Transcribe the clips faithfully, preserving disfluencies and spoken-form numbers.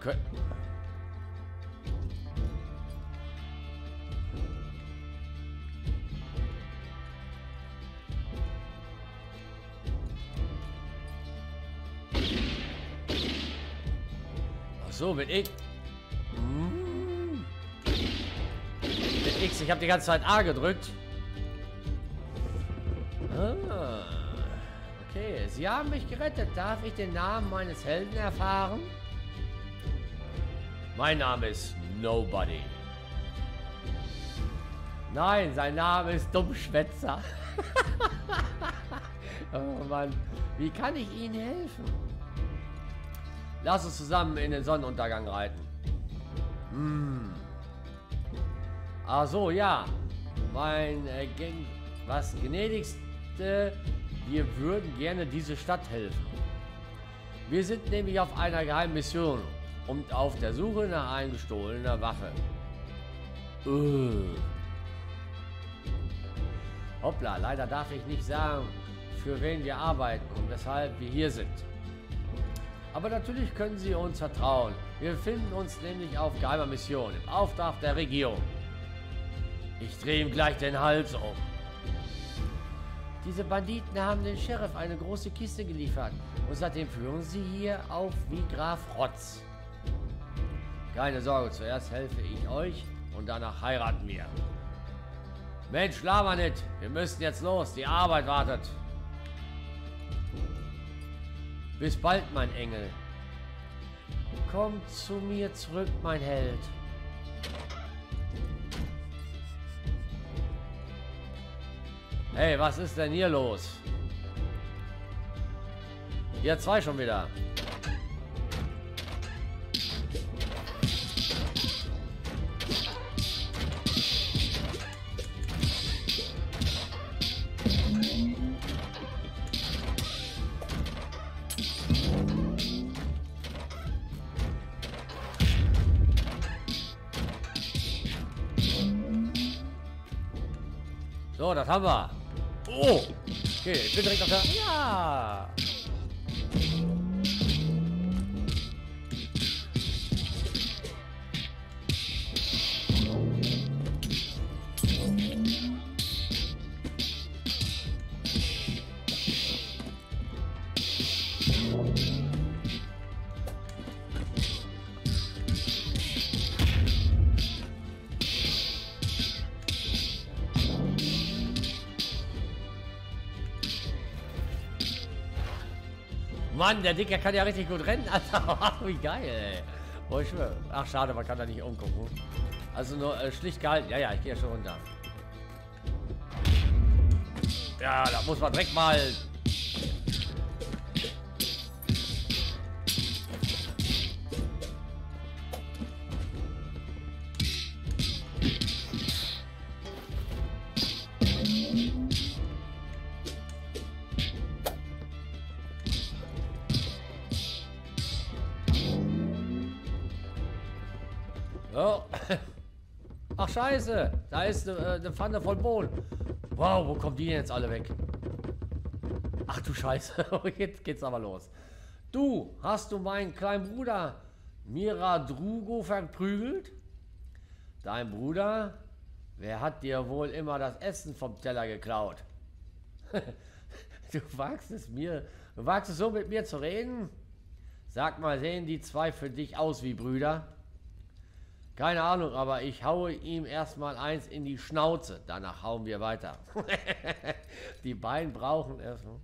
Können. Ach so, bin ich. Hm. Mit X, ich habe die ganze Zeit A gedrückt. Ah. Okay, Sie haben mich gerettet. Darf ich den Namen meines Helden erfahren? Mein Name ist Nobody. Nein, sein Name ist Dummschwätzer. Oh Mann, wie kann ich Ihnen helfen? Lass uns zusammen in den Sonnenuntergang reiten. Hm. Ach so, ja. Mein, äh, was gnädigste, wir würden gerne diese Stadt helfen. Wir sind nämlich auf einer geheimen Mission. Und auf der Suche nach einer gestohlenen Waffe. Uh. Hoppla, leider darf ich nicht sagen, für wen wir arbeiten und weshalb wir hier sind. Aber natürlich können Sie uns vertrauen. Wir befinden uns nämlich auf geheimer Mission, im Auftrag der Regierung. Ich drehe ihm gleich den Hals um. Diese Banditen haben den Sheriff eine große Kiste geliefert. Und seitdem führen sie hier auf wie Graf Rotz. Keine Sorge, zuerst helfe ich euch und danach heiraten wir. Mensch, laber nicht. Wir müssen jetzt los. Die Arbeit wartet. Bis bald, mein Engel. Komm zu mir zurück, mein Held. Hey, was ist denn hier los? Ihr zwei schon wieder. So, das haben wir. Oh! Okay, ich bin direkt auf der... Ja! Mann, der Dicker kann ja richtig gut rennen, Alter. Wie geil, ey. Oh, ich schwöre. Ach, schade, man kann da nicht umgucken. Also nur äh, schlicht gehalten. Ja, ja, ich gehe ja schon runter. Ja, da muss man direkt mal... Oh. Ach scheiße, da ist eine ne Pfanne voll Bohnen. Wow, wo kommen die denn jetzt alle weg? Ach du Scheiße, jetzt geht's aber los. Du, hast du meinen kleinen Bruder Mira Drugo verprügelt? Dein Bruder? Wer hat dir wohl immer das Essen vom Teller geklaut? Du wagst es mir, du wagst es so mit mir zu reden? Sag mal, sehen die zwei für dich aus wie Brüder? Keine Ahnung, aber ich haue ihm erstmal eins in die Schnauze. Danach hauen wir weiter. Die beiden brauchen erstmal.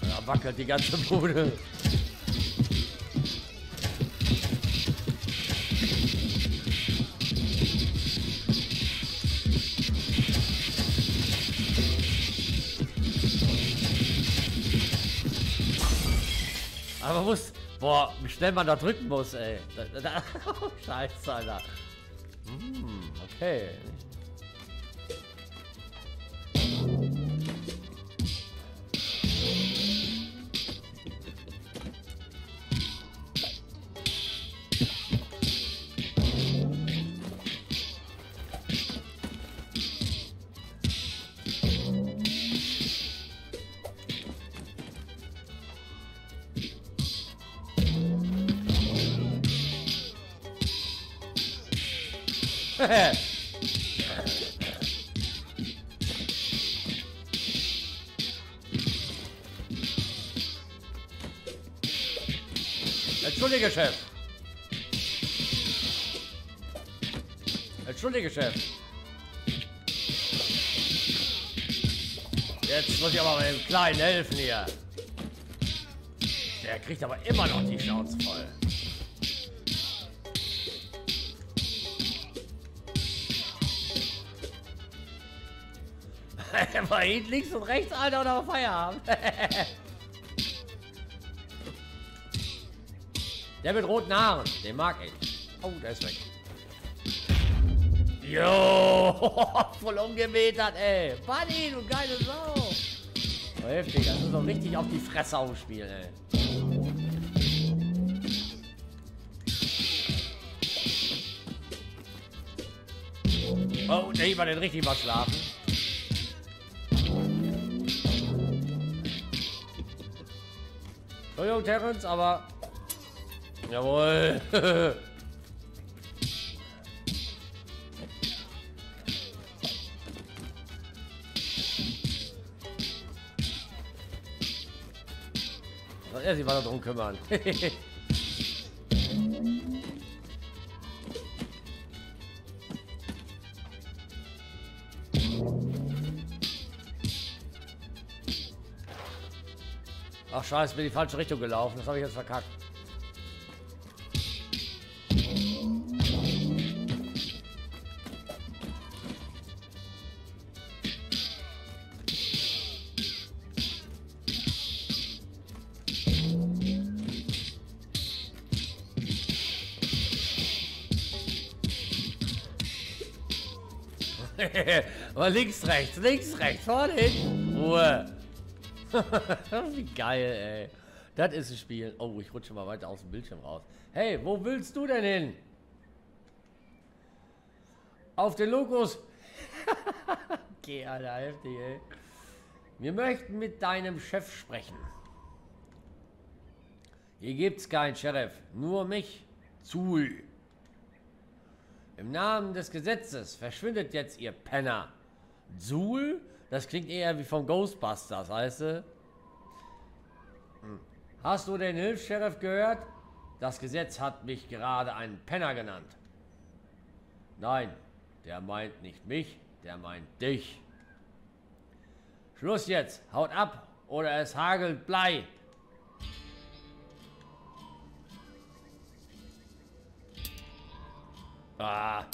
Da wackelt die ganze Bude. Aber man muss, boah, wie schnell man da drücken muss, ey. Da, da, oh, Scheiße, Alter. Hm, okay. Entschuldige, Chef. Entschuldige, Chef. Jetzt muss ich aber mal dem Kleinen helfen hier. Der kriegt aber immer noch die Schnauze voll. Mal hin, links und rechts, Alter, und auf Feierabend. Der mit roten Haaren, den mag ich. Oh, der ist weg. Jo, voll umgemetert, ey. Buddy, du geile Sau. Oh, heftig, das ist doch richtig auf die Fresse aufspielen, ey. Oh, der lieber den richtig mal schlafen. Entschuldigung, Terrence, aber... Jawohl. Soll er sich mal darum kümmern. Ach scheiße, bin in die falsche Richtung gelaufen. Das habe ich jetzt verkackt. Aber links, rechts, links, rechts, vorne hin. Ruhe. Wie geil, ey. Das ist ein Spiel. Oh, ich rutsche mal weiter aus dem Bildschirm raus. Hey, wo willst du denn hin? Auf den Lokus. Geh, Alter, heftig, ey. Wir möchten mit deinem Chef sprechen. Hier gibt's keinen Sheriff, nur mich. Zul. Im Namen des Gesetzes verschwindet jetzt, ihr Penner. Zul? Das klingt eher wie von Ghostbusters, heißt du? Hast du den Hilfs-Sheriff gehört? Das Gesetz hat mich gerade einen Penner genannt. Nein, der meint nicht mich, der meint dich. Schluss jetzt, haut ab, oder es hagelt Blei. Ah.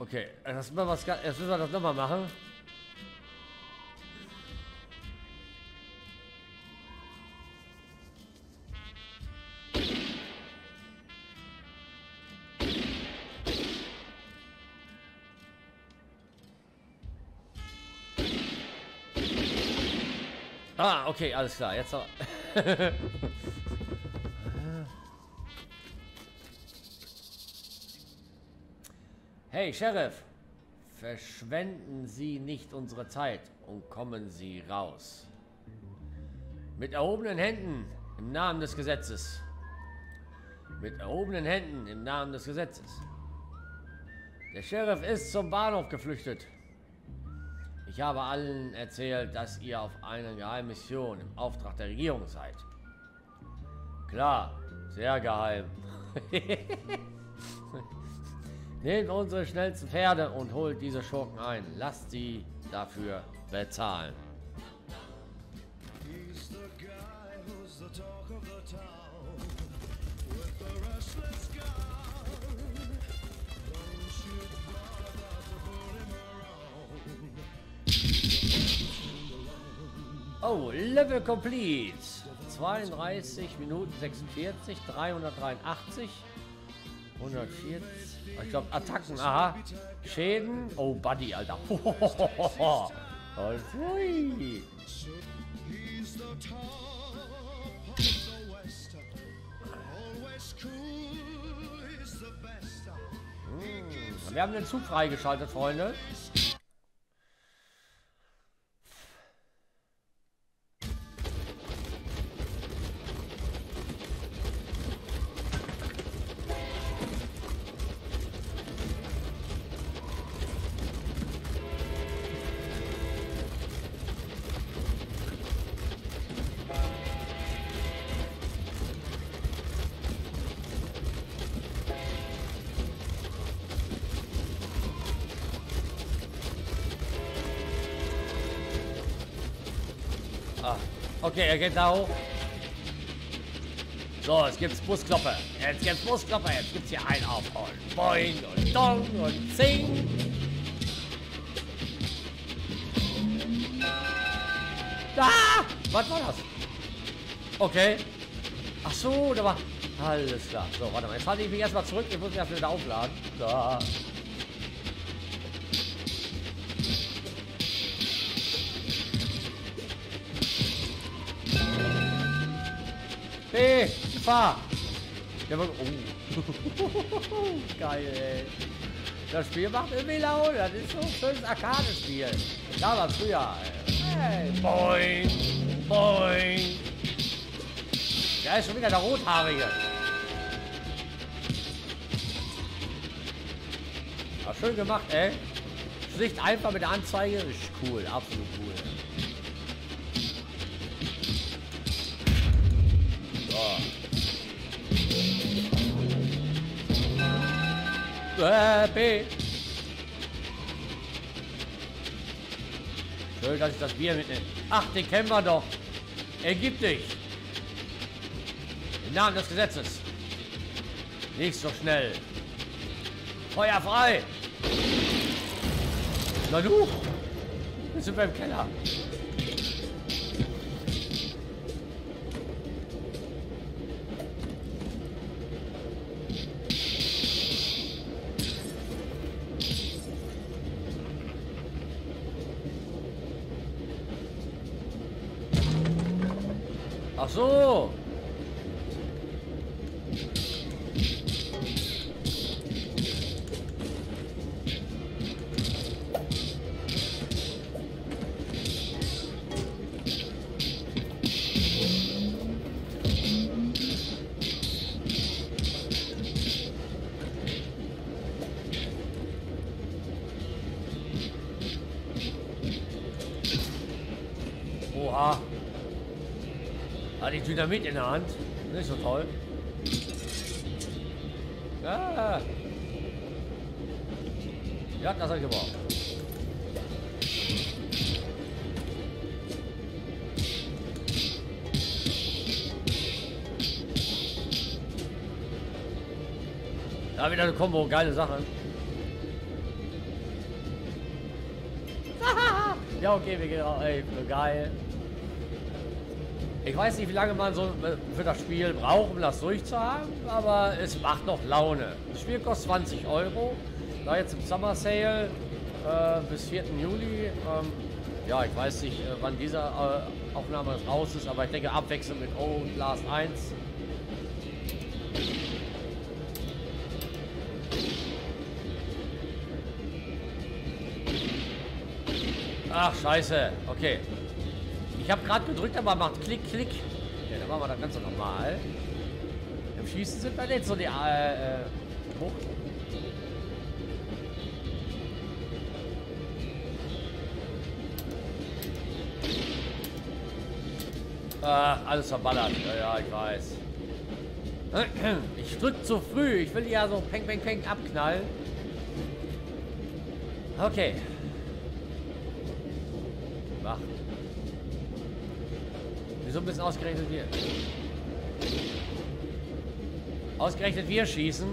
Okay, das müssen wir was, jetzt müssen wir das nochmal machen. Ah, okay, alles klar, jetzt aber. Hey, Sheriff, verschwenden Sie nicht unsere Zeit und kommen Sie raus. Mit erhobenen Händen im Namen des Gesetzes. Mit erhobenen Händen im Namen des Gesetzes. Der Sheriff ist zum Bahnhof geflüchtet. Ich habe allen erzählt, dass ihr auf einer geheimen Mission im Auftrag der Regierung seid. Klar, sehr geheim. Nehmt unsere schnellsten Pferde und holt diese Schurken ein. Lasst sie dafür bezahlen. Oh, Level complete. zweiunddreißig Minuten sechsundvierzig, dreihundertdreiundachtzig. hundertvierzig. Ich glaube, Attacken, aha. Schäden. Oh, Buddy, Alter. Hohohoho. Hui. Hm. Wir haben den Zug freigeschaltet, Freunde. Ah, okay, er geht da hoch. So, jetzt gibt's Busklopper. Jetzt gibt's Busklopper. Jetzt gibt's hier einen auf. Und boing und dong und zing. Ah! Was war das? Okay. Ach so, da war... Alles klar. So, warte mal. Jetzt halte ich mich erstmal zurück. Ich muss mich erstmal wieder aufladen. Da. Hey, fahr! Der wird... Oh. Geil, ey. Das Spiel macht irgendwie Laune. Das ist so ein schönes Arcade-Spiel. Da war früher, ey. Hey. Boing. Boing. Da ist schon wieder der Rothaarige. Ja, schön gemacht, ey. Schlicht einfach mit der Anzeige. Ist cool, absolut cool. So. Happy. Schön, dass ich das Bier mitnehme. Ach, den kennen wir doch. Ergib dich. Im Namen des Gesetzes. Nicht so schnell. Feuer frei. Na du. Jetzt sind wir im Keller. Ach so. Oha. Hat die Dynamit in der Hand. Nicht so toll. Ja, ja das habe ich gebraucht. Da wieder eine Kombo. Geile Sache. Ja, okay, wir gehen raus. Ey, geil. Ich weiß nicht, wie lange man so für das Spiel braucht, um das durchzuhaben, aber es macht noch Laune. Das Spiel kostet zwanzig Euro. Da jetzt im Summer Sale äh, bis vierten Juli. Ähm, ja, ich weiß nicht, wann diese äh, Aufnahme raus ist, aber ich denke, abwechselnd mit O und Last eins. Ach, scheiße. Okay. Ich habe gerade gedrückt, aber macht Klick, Klick. Ja, dann machen wir das Ganze nochmal. Im Schießen sind wir jetzt so die... Äh, hoch. Ah, alles verballert. Ja, ja, ich weiß. Ich drück zu früh. Ich will die ja so peng, peng, peng abknallen. Okay. Macht. Wieso ein bisschen ausgerechnet wir? Ausgerechnet wir schießen.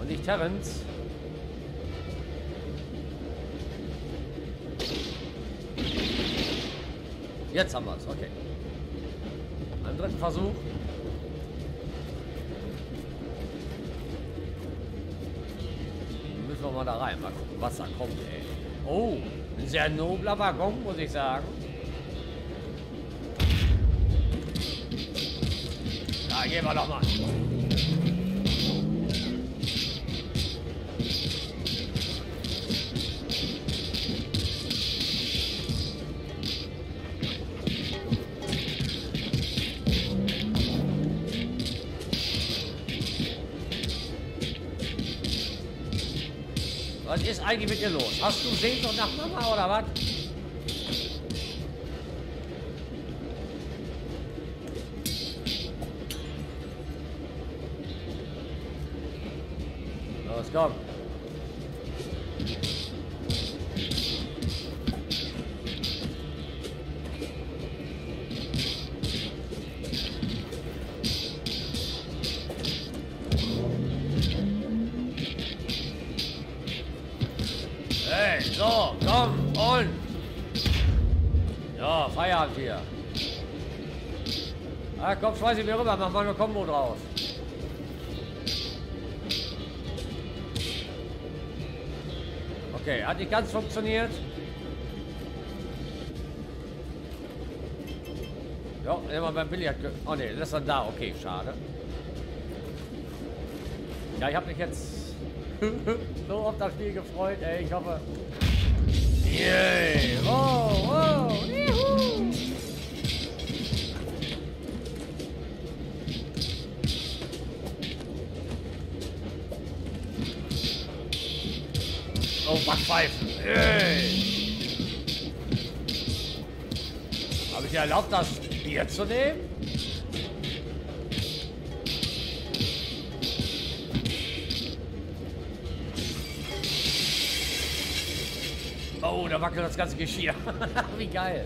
Und nicht Terrence. Jetzt haben wir es, okay. Am dritten Versuch. Müssen wir mal da rein. Mal gucken, was da kommt, ey. Oh, ein sehr nobler Waggon, muss ich sagen. Da gehen wir doch mal. Was ist eigentlich mit dir los? Hast du Sehnsucht nach Mama oder was? Los, komm. Hey, so, komm und. Ja, Feierabend hier. Ah, komm, schmeiß ihn mir rüber, mach mal eine Kombo draus. Okay, hat nicht ganz funktioniert. Ja, immer beim Billard. Oh ne, das ist dann da. Okay, schade. Ja, ich habe mich jetzt so auf das Spiel gefreut. Ey, ich hoffe. Yay! Yeah. Wow, wow! Juhu. Oh, Backpfeifen! Yay! Yeah. Habe ich ja erlaubt, das Bier zu nehmen? Oh, da wackelt das ganze Geschirr. Wie geil.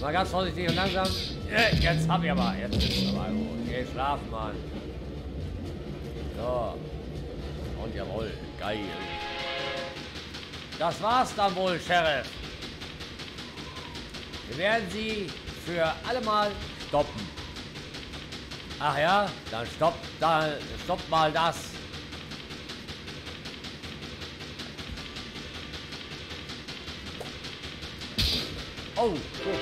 Mal ganz vorsichtig und langsam. Jetzt hab ich aber. Jetzt ist es aber. Okay, schlaf, Mann. So. Und jawohl. Geil. Das war's dann wohl, Sheriff. Wir werden sie für alle Mal stoppen. Ach ja? Dann stopp, dann stoppt mal das. Oh, gut.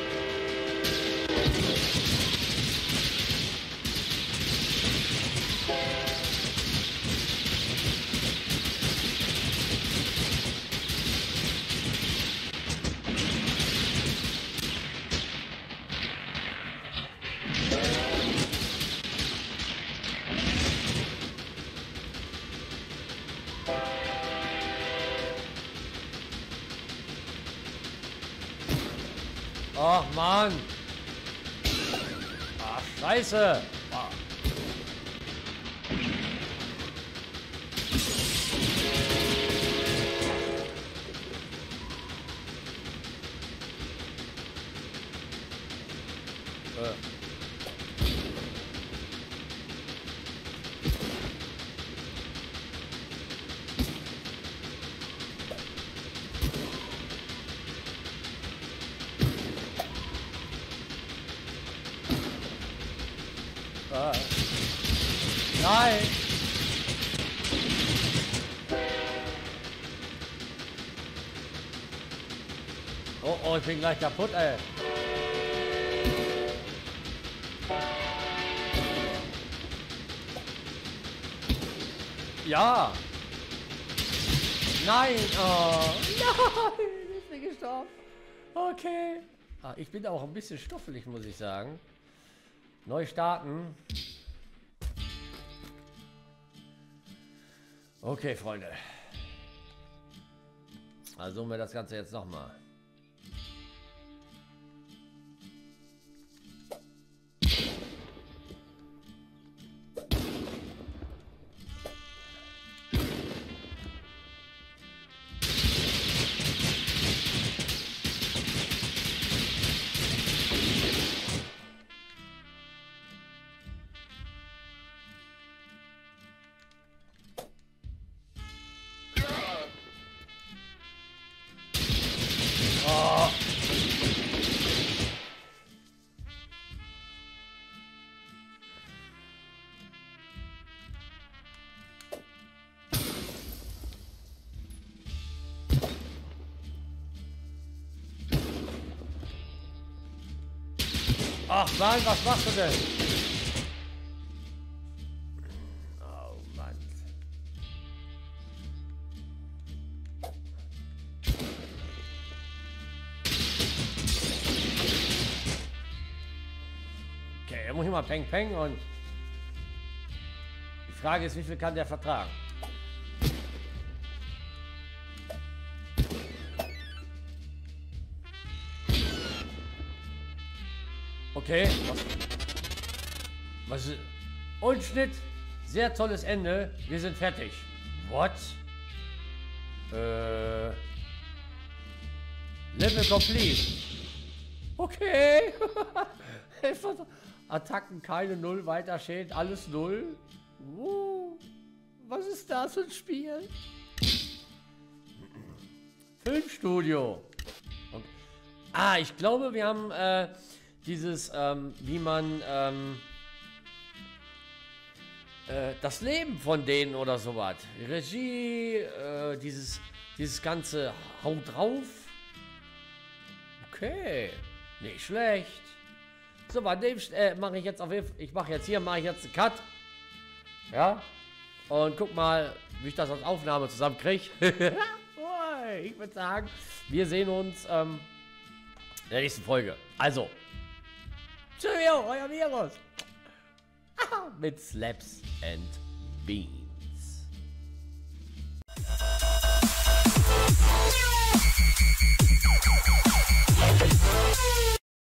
Ach Mann! Ach Scheiße! Ah. Nein! Oh, oh, ich bin gleich kaputt, ey. Ja! Nein! Oh, nein! Ich bin gestorben. Okay. Ah, ich bin auch ein bisschen stoffelig, muss ich sagen. Neu starten. Okay, Freunde. Also wir das Ganze jetzt nochmal. Ach Mann, was machst du denn? Oh Mann. Okay, er muss immer Peng Peng und die Frage ist, wie viel kann der vertragen? Okay. Was ist? Und Schnitt. Sehr tolles Ende. Wir sind fertig. What? Äh. Level complete. Okay. Attacken keine Null, weiter Schäden, alles Null. Uh, was ist das für ein Spiel? Filmstudio. Okay. Ah, ich glaube, wir haben äh, dieses, ähm, wie man ähm, äh, das Leben von denen oder sowas. Regie, äh, dieses, dieses ganze Haut drauf. Okay, nicht schlecht. So, bei dem äh, mache ich jetzt auf jeden Fall, ich mache jetzt hier, mache ich jetzt einen Cut. Ja. Und guck mal, wie ich das als Aufnahme zusammenkriege. Ich würde sagen, wir sehen uns ähm, in der nächsten Folge. Also. Tschüss, euer Virus. Mit Slaps and Beans.